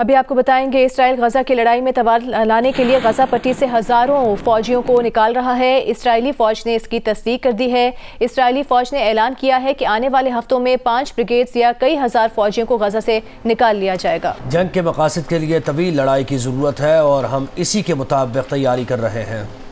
अभी आपको बताएंगे, इसराइल गाजा की लड़ाई में तबादल लाने के लिए गाजा पट्टी से हज़ारों फौजियों को निकाल रहा है। इसराइली फ़ौज ने इसकी तस्दीक कर दी है। इसराइली फ़ौज ने ऐलान किया है कि आने वाले हफ्तों में 5 ब्रिगेड्स या कई हज़ार फौजियों को गाजा से निकाल लिया जाएगा। जंग के मकासद के लिए तवील लड़ाई की ज़रूरत है और हम इसी के मुताबिक तैयारी कर रहे हैं।